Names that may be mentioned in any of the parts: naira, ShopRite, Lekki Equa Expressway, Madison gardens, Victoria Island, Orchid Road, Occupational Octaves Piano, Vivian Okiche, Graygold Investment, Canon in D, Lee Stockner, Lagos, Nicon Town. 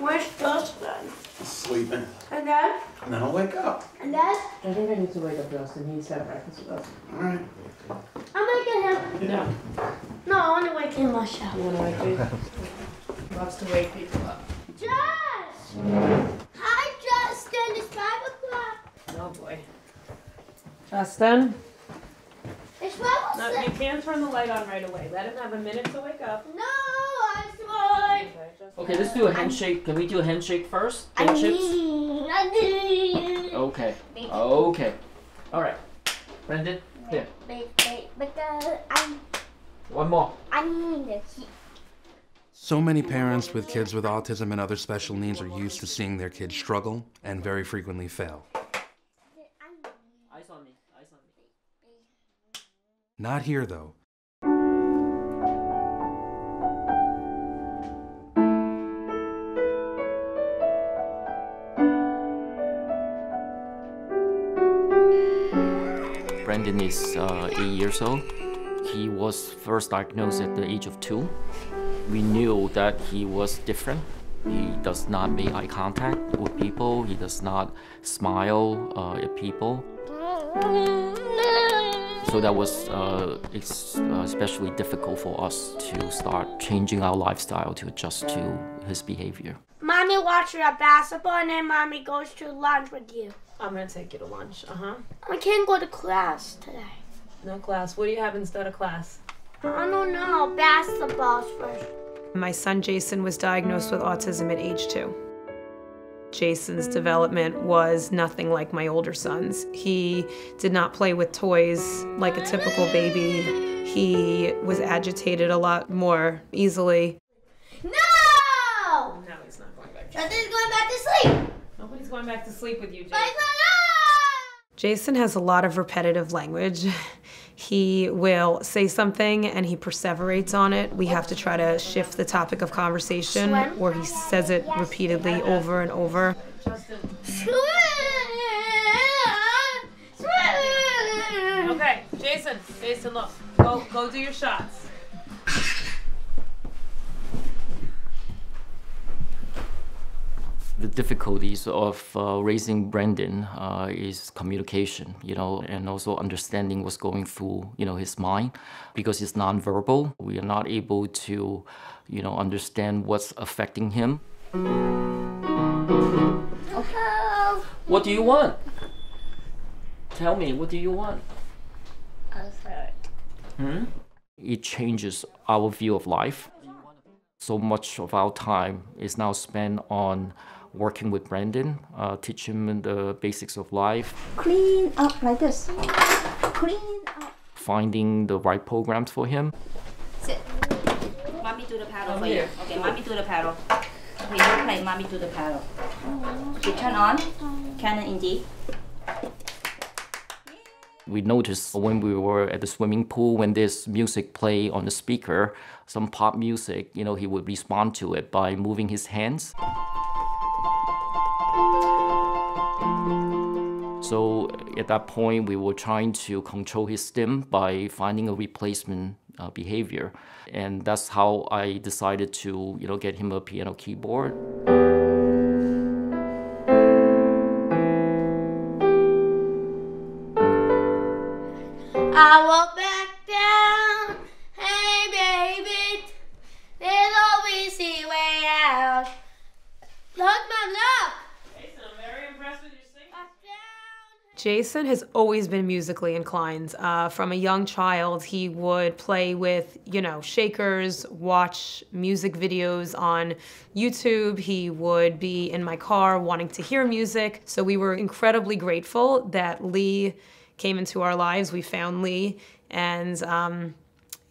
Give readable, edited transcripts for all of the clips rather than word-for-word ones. Where's Dustin? He's sleeping. And then? And then I'll wake up. And then? I think I need to wake up Dustin. He's had breakfast with us. Alright. I'll wake him. Yeah. No, I want to wake him myself. You want to wake him? Loves to wake people up. Josh! Hi, Justin. It's 5 o'clock. Oh, boy. Justin? It's 5 o'clock. No, you can't turn the light on right away. Let him have a minute to wake up. No, I'm sorry. Okay, let's do a handshake. Can we do a handshake first? Handshakes? Okay. Okay. All right. Brandon, here. One more. So many parents with kids with autism and other special needs are used to seeing their kids struggle and very frequently fail. Not here, though. Brandon is 8 years old. He was first diagnosed at the age of 2. We knew that he was different. He does not make eye contact with people. He does not smile at people. So that was especially difficult for us to start changing our lifestyle to adjust to his behavior. Mommy watches a basketball and then Mommy goes to lunch with you. I'm gonna take you to lunch, I can't go to class today. No class. What do you have instead of class? I don't know. Basketball first. My son Jason was diagnosed with autism at age 2. Jason's development was nothing like my older son's. He did not play with toys like a typical baby. He was agitated a lot more easily. No! No, he's not going back to sleep. Justin's going back to sleep. Nobody's going back to sleep with you, Jason. Jason has a lot of repetitive language. He will say something and he perseverates on it. We have to try to shift the topic of conversation, or he says it repeatedly over and over. Okay, Jason, look, go do your shots. The difficulties of raising Brandon is communication, and also understanding what's going through, his mind, because he's nonverbal. We are not able to, understand what's affecting him. Hello. What do you want? Tell me, what do you want? I'm sorry. Hmm? It changes our view of life. So much of our time is now spent on working with Brandon, teach him the basics of life. Clean up like this. Clean up. Finding the right programs for him. Sit. Mommy do the paddle for you. Okay, Mommy do the paddle. Okay, you play, Mommy do the paddle. Okay, turn on Canon in D. We noticed when we were at the swimming pool, when there's music play on the speaker, some pop music, he would respond to it by moving his hands. So at that point, we were trying to control his stim by finding a replacement behavior. And that's how I decided to, get him a piano keyboard. I walk back down, hey baby, there's no easy way out. Look, Mom, look! Jason, I'm very impressed with your singing. Jason has always been musically inclined. From a young child, he would play with, shakers, watch music videos on YouTube. He would be in my car wanting to hear music. So we were incredibly grateful that Lee came into our lives. We found Lee, and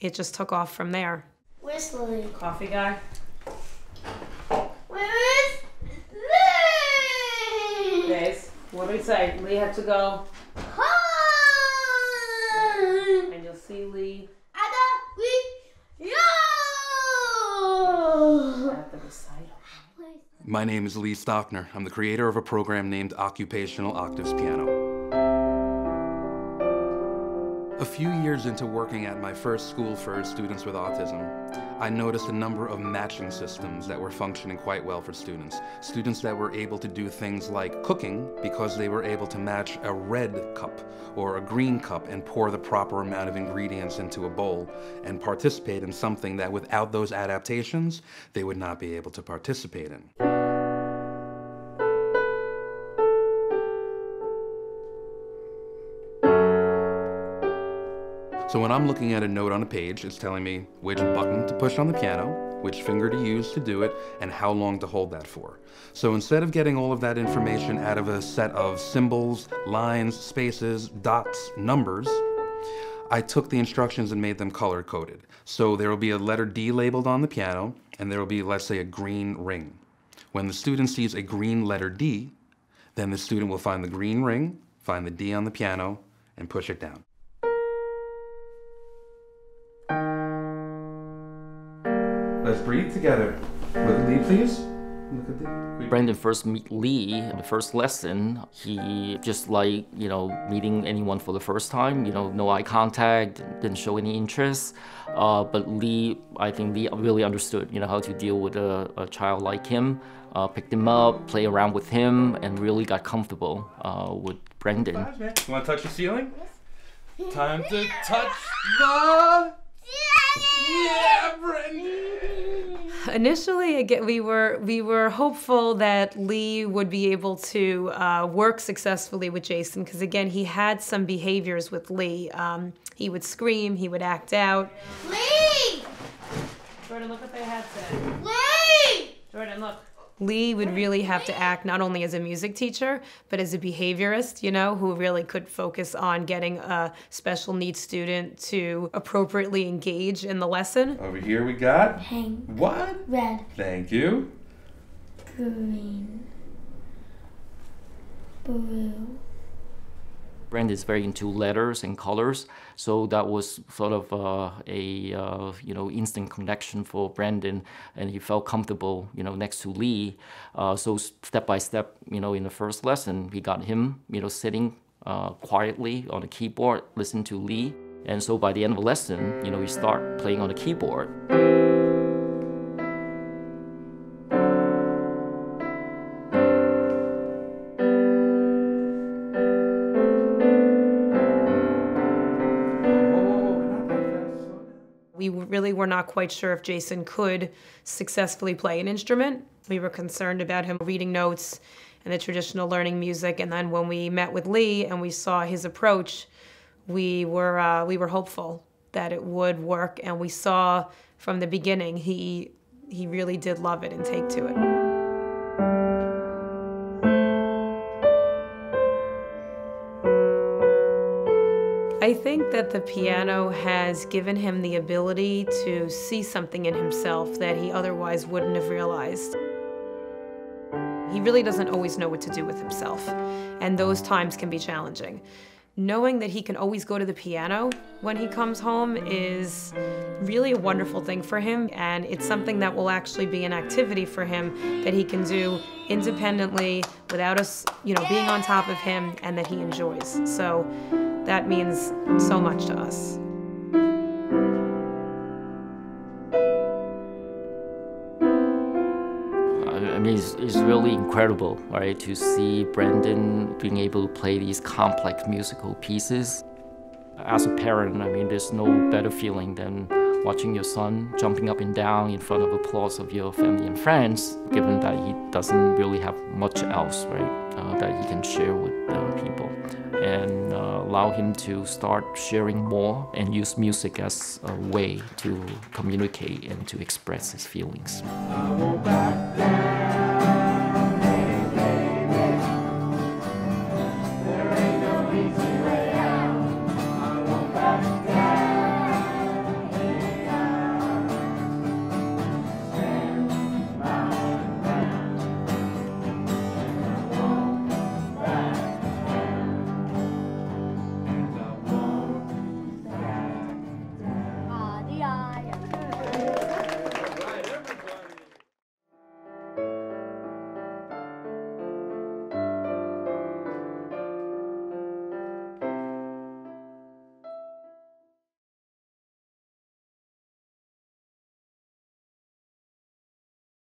it just took off from there. Where's Lee? Coffee guy. Where is Lee? Guys, what do we say? Lee had to go home. And you'll see Lee with you at the recital. My name is Lee Stockner. I'm the creator of a program named Occupational Octaves Piano. A few years into working at my first school for students with autism, I noticed a number of matching systems that were functioning quite well for students. Students that were able to do things like cooking because they were able to match a red cup or a green cup and pour the proper amount of ingredients into a bowl and participate in something that without those adaptations, they would not be able to participate in. So when I'm looking at a note on a page, it's telling me which button to push on the piano, which finger to use to do it, and how long to hold that for. So instead of getting all of that information out of a set of symbols, lines, spaces, dots, numbers, I took the instructions and made them color-coded. So there will be a letter D labeled on the piano, and there will be, let's say, a green ring. When the student sees a green letter D, then the student will find the green ring, find the D on the piano, and push it down. Let's breathe together. With Lee, please. Look at that. Brendan first met Lee in the first lesson. He, just like, you know, meeting anyone for the first time, you know, no eye contact, didn't show any interest. But Lee, I think Lee really understood, you know, how to deal with a child like him, picked him up, play around with him, and really got comfortable with Brendan. You want to touch the ceiling? Yes. Time to touch the... Yeah, Brendan! Initially, again, we were hopeful that Lee would be able to work successfully with Jason because, again, he had some behaviors with Lee. He would scream, he would act out. Lee! Jordan, look what they had said. Lee! Jordan, look. Lee would really have to act not only as a music teacher, but as a behaviorist, you know, who really could focus on getting a special needs student to appropriately engage in the lesson. Over here we got... Pink. What? Red. Thank you. Green. Blue. Brendan is very into letters and colors, so that was sort of you know, instant connection for Brendan, and he felt comfortable, you know, next to Lee. So step by step, you know, in the first lesson, we got him, you know, sitting quietly on the keyboard, listening to Lee, and so by the end of the lesson, you know, we start playing on the keyboard. We really were not quite sure if Jason could successfully play an instrument. We were concerned about him reading notes and the traditional learning music. And then when we met with Lee and we saw his approach, we were hopeful that it would work. And we saw from the beginning he really did love it and take to it. I think that the piano has given him the ability to see something in himself that he otherwise wouldn't have realized. He really doesn't always know what to do with himself, and those times can be challenging. Knowing that he can always go to the piano when he comes home is really a wonderful thing for him, and it's something that will actually be an activity for him that he can do independently without us, you know, being on top of him, and that he enjoys. So. That means so much to us. I mean, it's really incredible, right, to see Brendan being able to play these complex musical pieces. As a parent, I mean, there's no better feeling than watching your son jumping up and down in front of applause of your family and friends, given that he doesn't really have much else, right, that he can share with people. And allow him to start sharing more and use music as a way to communicate and to express his feelings.